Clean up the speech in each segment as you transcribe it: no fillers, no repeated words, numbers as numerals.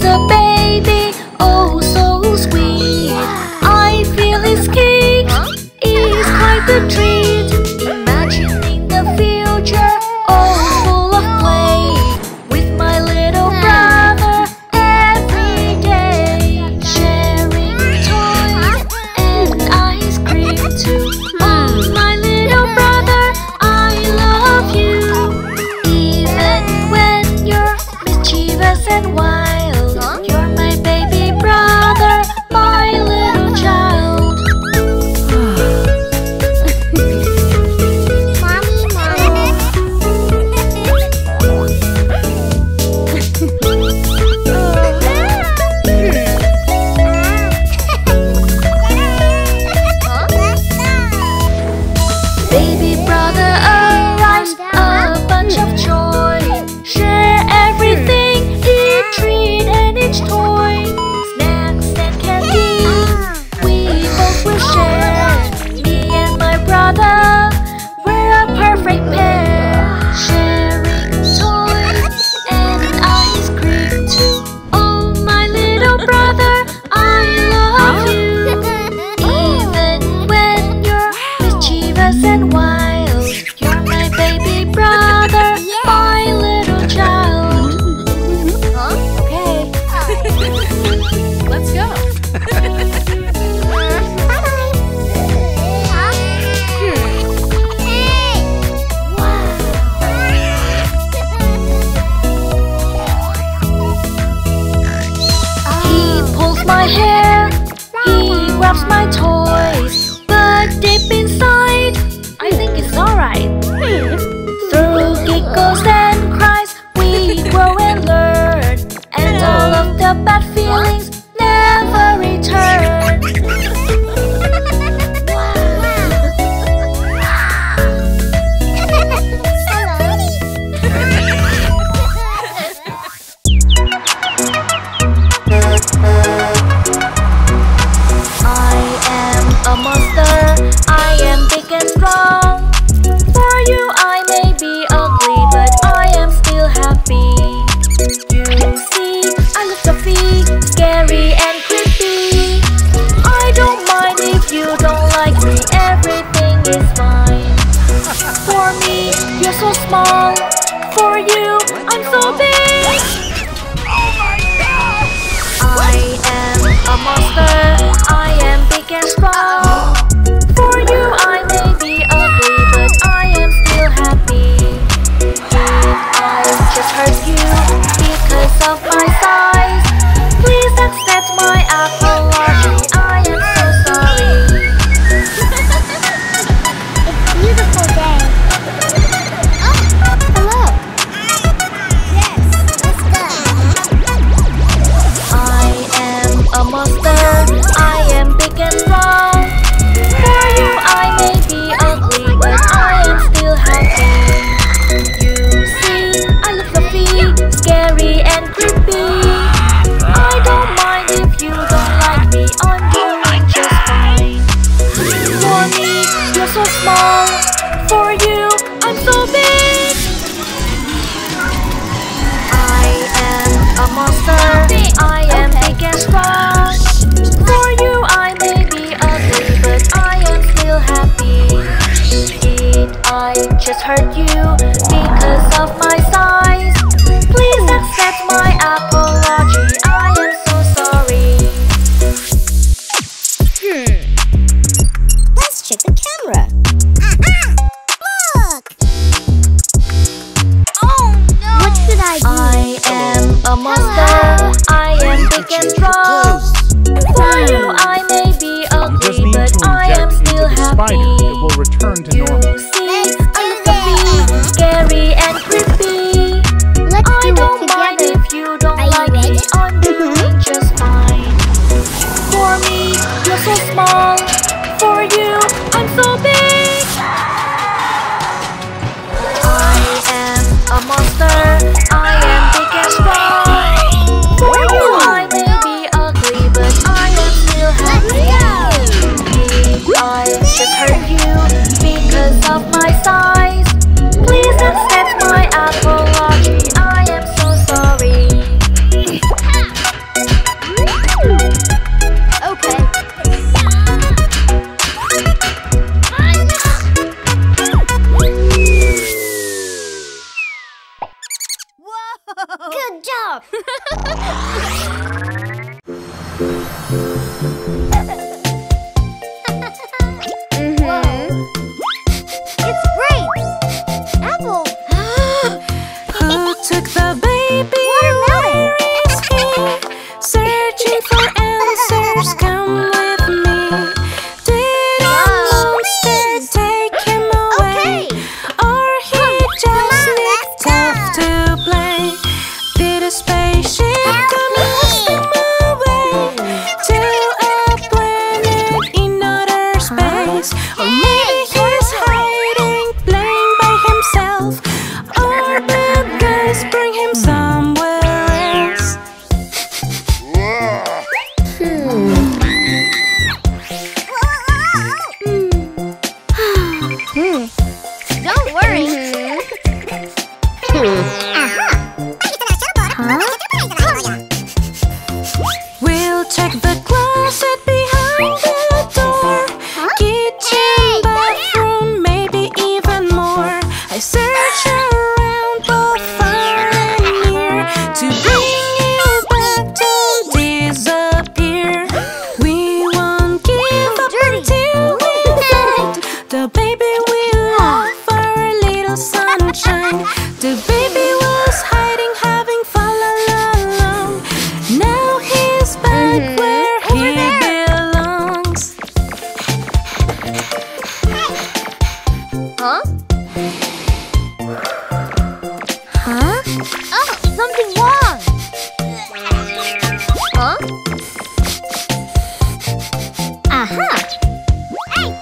the baby, oh so sweet. I feel his kick is quite a treat. Imagining the future, oh full of play, with my little brother every day. Sharing toys and ice cream too. Oh my little brother, I love you. Even when you're mischievous and wild, my hair, he grabs my toys, but deep inside, I think it's alright. Through giggles and cries, we grow and learn, and all of the bad feelings never return. For you, I'm so big. Oh my God! I am a monster. I am big and strong. For you, I may be ugly, but I am still happy. If I just hurt you because of my size, please accept my apology. I am so sorry. It's a beautiful day. Just hurt you because of my size. Please accept my apology. I am so sorry. Let's check the camera. Look. Oh no. What should I do? I am a monster. I am big and strong. For you, I may be ugly, but I am still happy. It will return to normal. A monster, I am big and strong. Good job! It's grapes! Apple! Who took the baby? Watermelon! Where is he? Searching for answers, come with me. Didn't want to take him away, or he just nicked off to play. Did a spaceship come him away to a planet in outer space? Or maybe he's hiding, playing by himself, or the guys bring him somewhere else. Don't worry. We'll check the closet behind the door, kitchen, bathroom, maybe even more. I search around both far and near to bring you back to disappear. We won't give up until we find the baby we love, our little sunshine. The baby was hiding, having fun all along. Now he's back where he belongs. Huh? Huh? Oh, something wrong! Huh? Aha! Hey,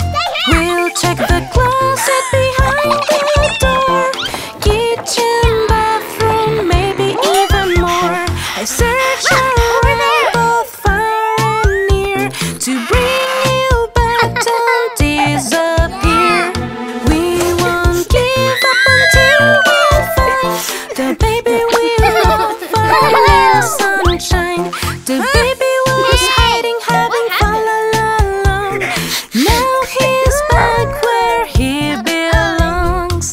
stay here! We'll check the closet behind the door, kitchen, bathroom, maybe even more. I search around both far and near to bring you back to disappear. We won't give up until we find the baby we love, our little sunshine. The baby was hiding, having fun all along. Now he's back where he belongs.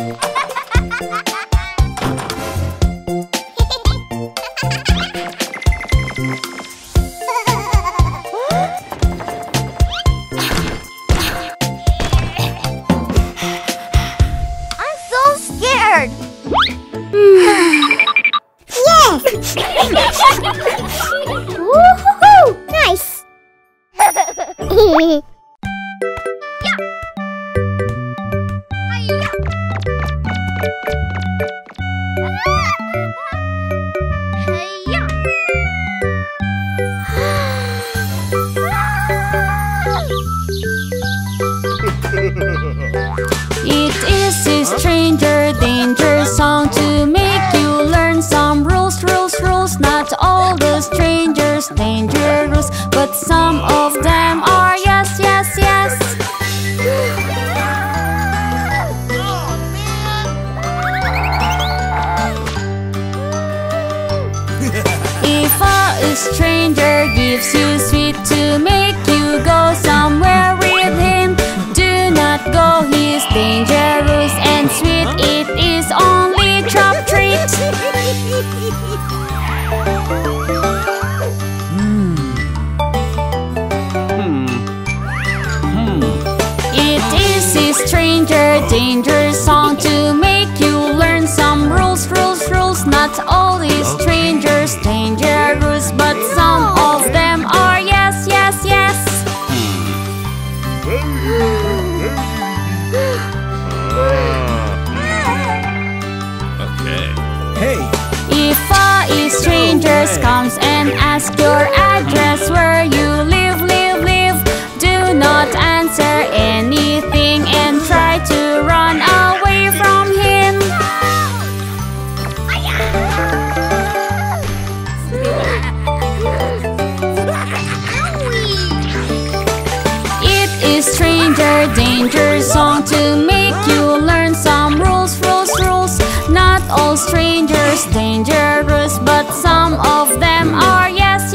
I'm so scared! Yes! Woohoo! Nice! It is a stranger danger song to make you learn some rules, rules. Not all the strangers dangerous, but some of them are. Yes. If a stranger gives you sweet to make you go somewhere with him, do not go, he's dangerous and sweet. It is only chop treat. It is a stranger danger song to make you learn some rules, rules. Not all is strangers dangerous, but some of them are. Yes. If a stranger comes and asks your address, where you live, do not answer anything and try to run away from him. It is stranger danger song to make you learn some rules. Not all strangers dangerous, but some of them are. Yes.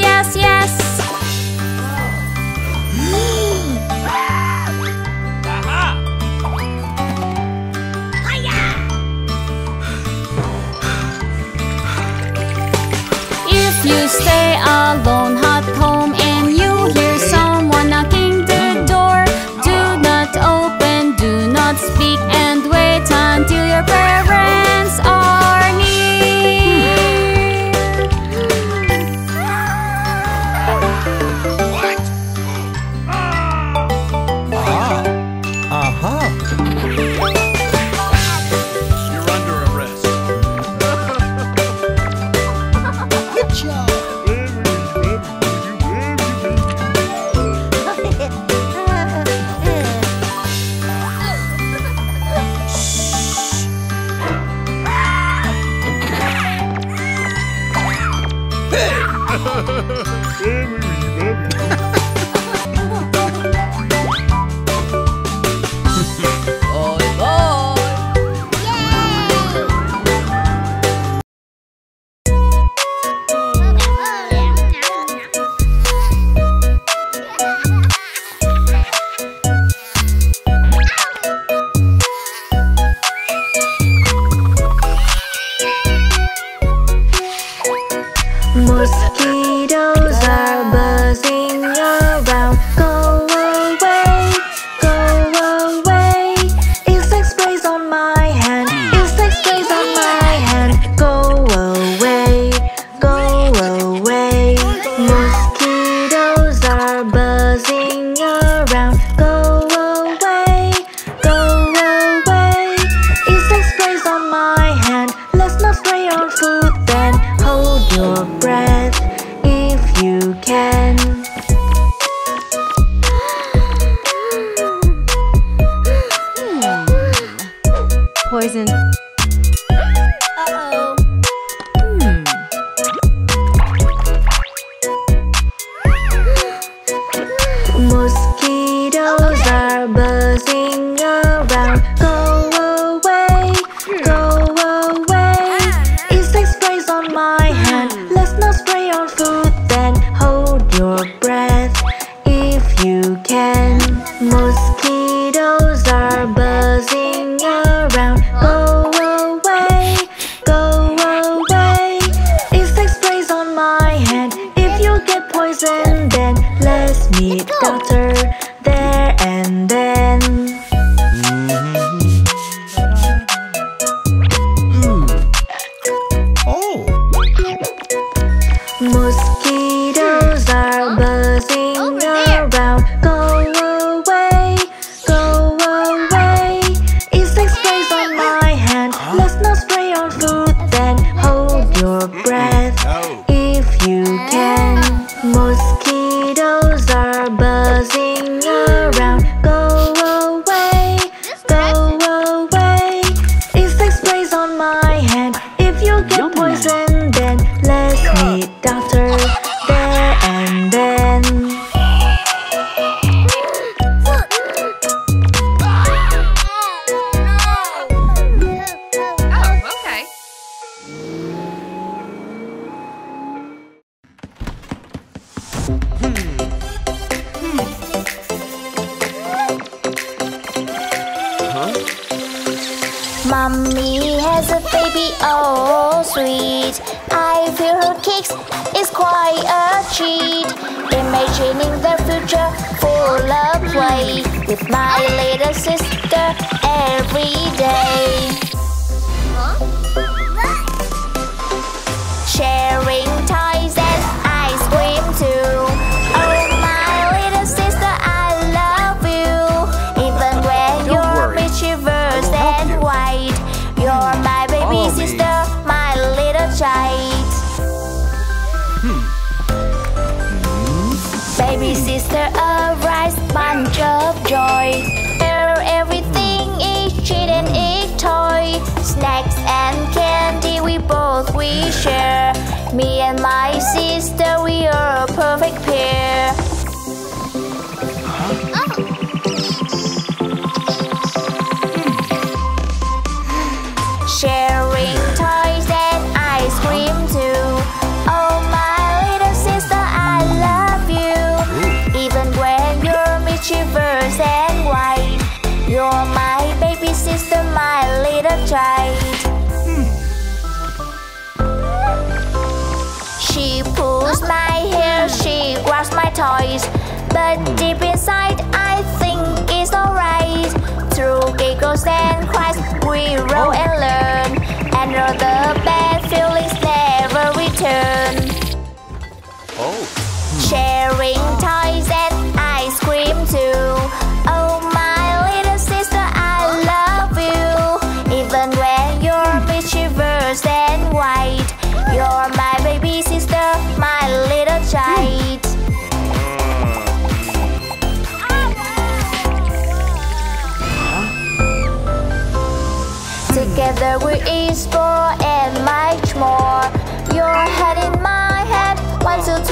To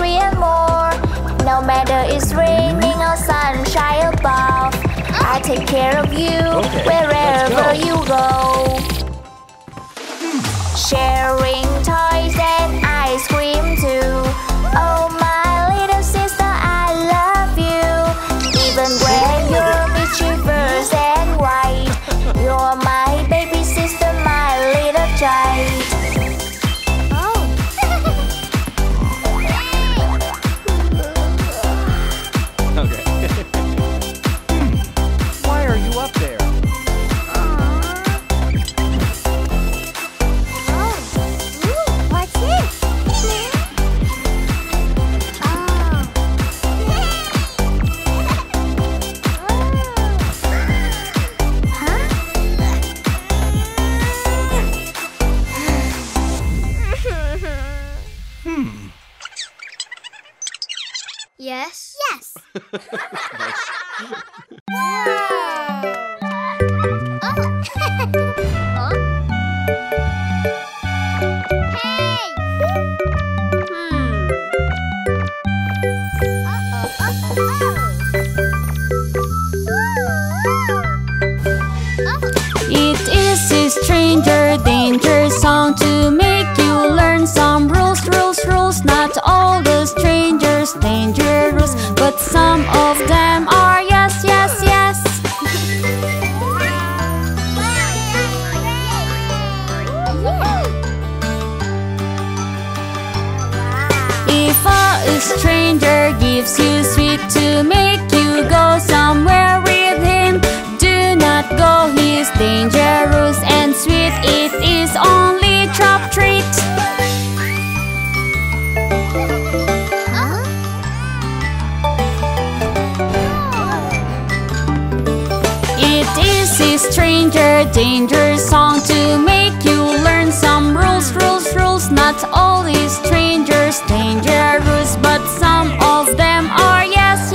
No matter it's raining or sunshine above, I take care of you wherever you go. Sharing toys and ice cream too. Oh my little sister, I love you. Even when you're rich, reverse and white, you're my baby sister, my little child. Yes? Yes! It is a stranger danger song to make you learn some rules, rules. Not all the strangers dangerous, but some of them are. Yes. If a stranger gives you sweet to make you go somewhere with him, do not go. He's dangerous and sweet. It is only trap trick. Stranger danger song to make you learn some rules, rules. Not all these strangers dangerous, but some of them are. Yes. Good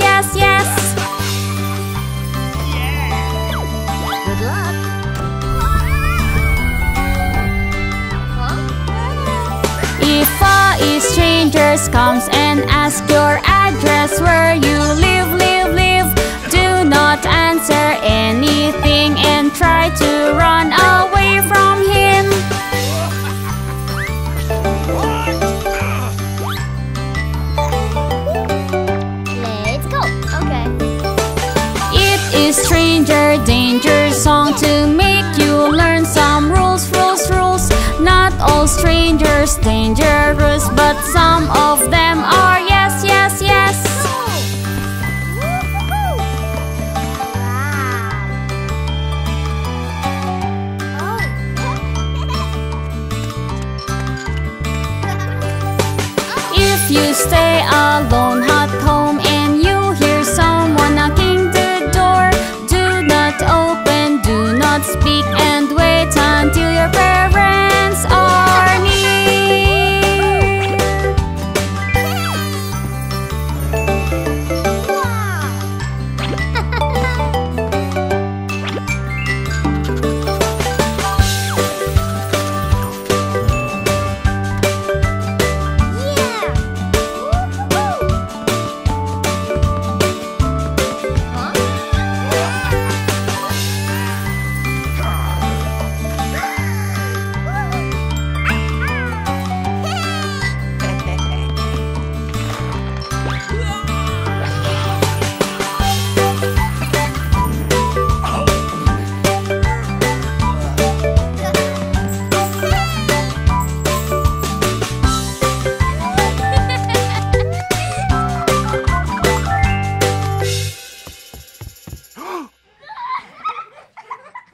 luck. If a stranger comes and asks your address, where you live, do not answer anything and try to run away from him. Let's go. Okay. It is stranger danger song to make you learn some rules. Not all strangers dangerous, but some of them are. Yes. If you stay alone at home and you hear someone knocking the door, do not open, do not speak, and wait until your parents are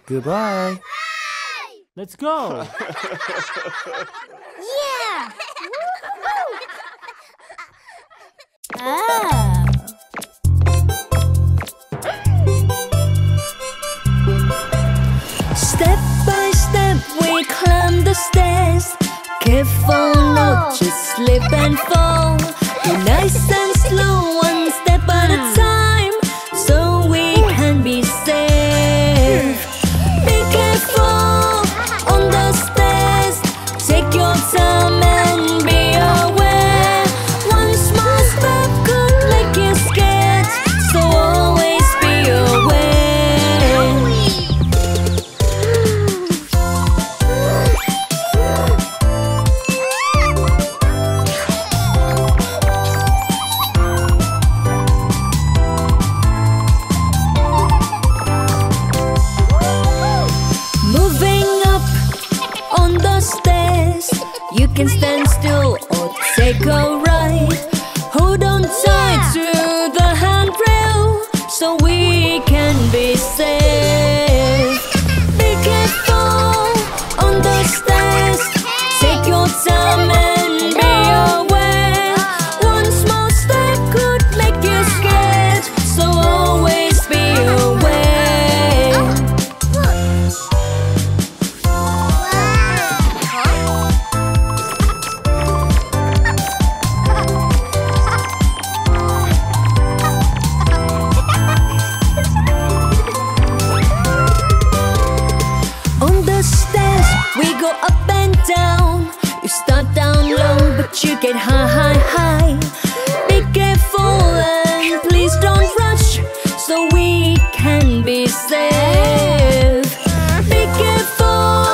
Goodbye. Let's go. Yeah. Ah. Step by step we climb the stairs. Careful not to slip and fall. We're nice and slow, one step at a time, so we can be safe. On the stairs, take your time and be aware. One small step could make it. first test. You can stand still or take a ride. Hold on tight to the handrail so we can be safe. Be careful on the stairs. Take your time and be aware. One small step could make you scared, so always be aware. You get high, high, high. Be careful and please don't rush, so we can be safe. Be careful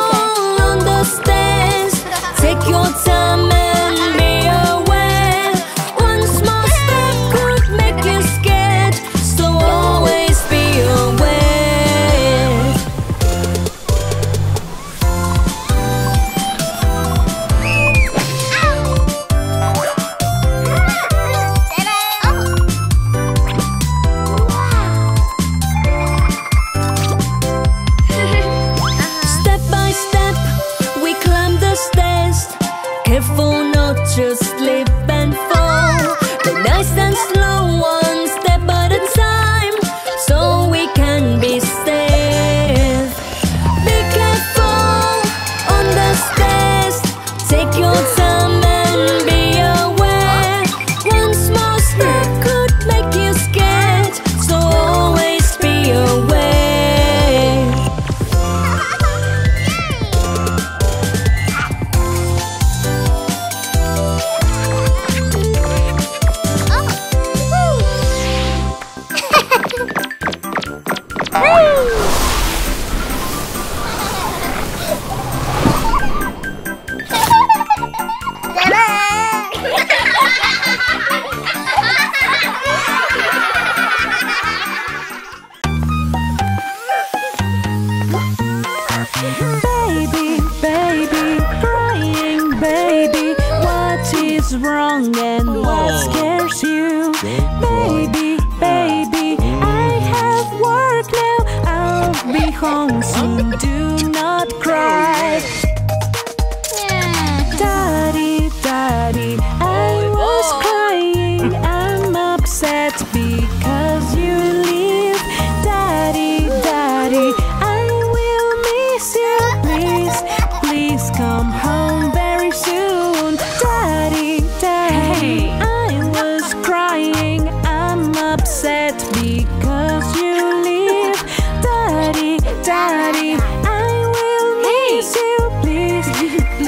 on the stairs. Take your time and be aware. One small step could make you scared, so always be aware. Careful not to slip and fall, but nice and slow, one step at a time, so we can be safe. Be careful on the stairs. Take your time and be aware. One small step could make you scared, so always be aware. Baby, baby, crying baby, what is wrong and what scares you? Baby, baby, I have work now, I'll be home soon, do not cry. Daddy, daddy, I was crying, I'm upset because you leave. Daddy, daddy,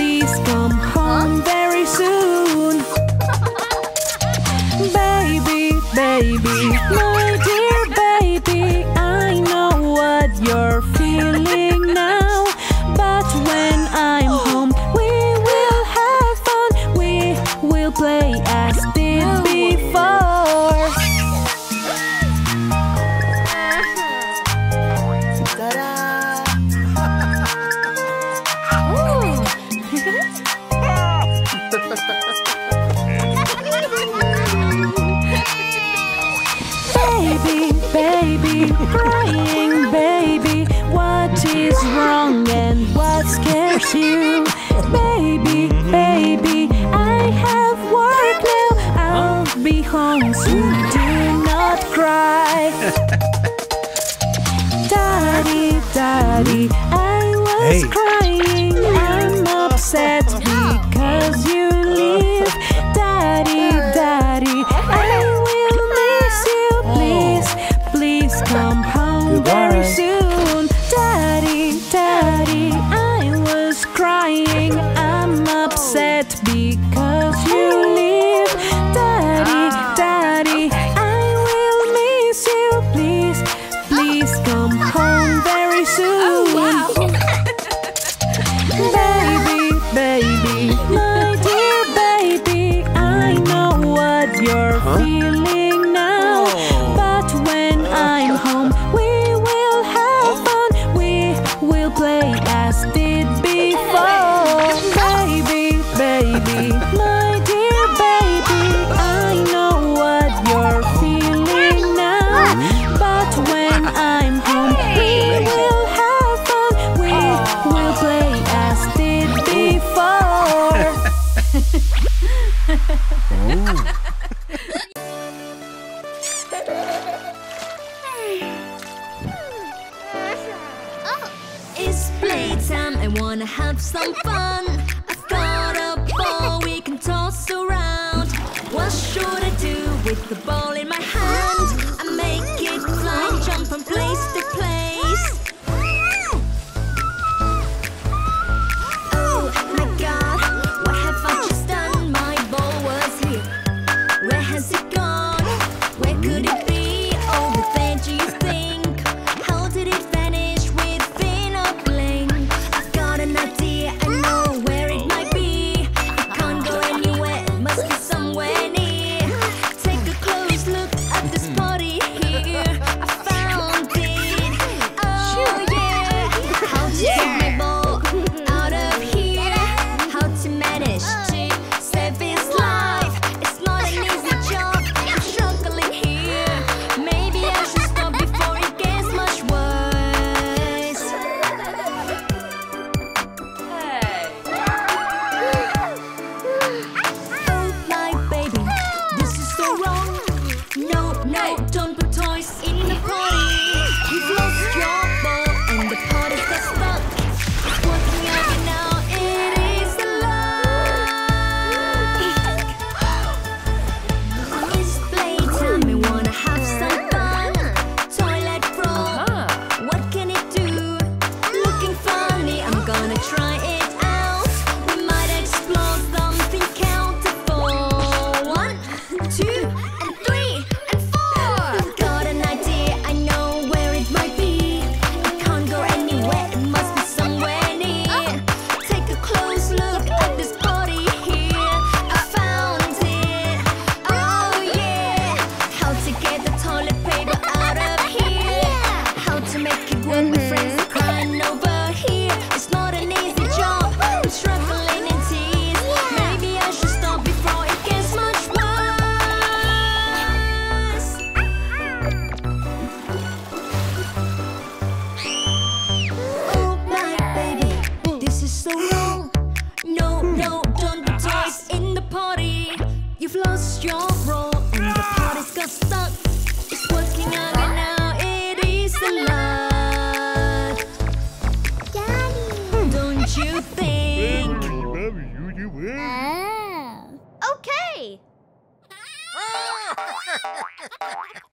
please come home very soon. Daddy, daddy, I was crying, I'm upset because you leave. Daddy, daddy, I will miss you. Please come home very soon. Baby, baby, my dear baby, I know what you're feeling now. Play as did before. Baby, baby, crying baby, what is wrong and what scares you? Baby, baby, I have work now, I'll be home soon, do not cry. Daddy, daddy, I was crying, I'm upset because you leave. Daddy, daddy, I will miss you, please come home very soon. Daddy, daddy, I was crying, I'm upset because you leave. Daddy, daddy, I will miss you. Please come home very soon. fun. I've got a ball we can toss around. What should I do with the ball in my hand? I make it fly, jump from place to place. Oh my god, what have I just done? My ball was here. Where has it gone? Where could it be? Oh, but then do you think? How did it vanish within a blink? I've got an idea, I know where it might be. It can't go anywhere, it must be somewhere near. Take a close look at this body here. I found it, oh yeah. How to take my ball out of here. How to manage to save his life. It's not an easy job, I'm struggling here. Maybe I should stop before it gets much worse. Oh my baby, this is so wrong. No, don't put toys in the potty. You've lost your ball and the potty got stuck. It's working out now, it is a luck. It's playtime, we wanna have some fun. Toilet roll, what can it do? Looking funny, I'm gonna try it out. We might explore something countable. 1, 2, and 3, and 4. I've got an idea, I know where it might be. It can't go anywhere, it must be somewhere near. Take a close look at this body here. I found it, oh yeah. How to get the toilet paper out of here. How to make it work with friends crying over here. It's not an easy job, I'm struggling in tears. Maybe I should stop before it gets much worse. Oh my baby, this is so wrong. No, don't put toys in the potty. You've lost your role and the potty's got stuck. It's working out and now it is a lot. Don't you think? Okay.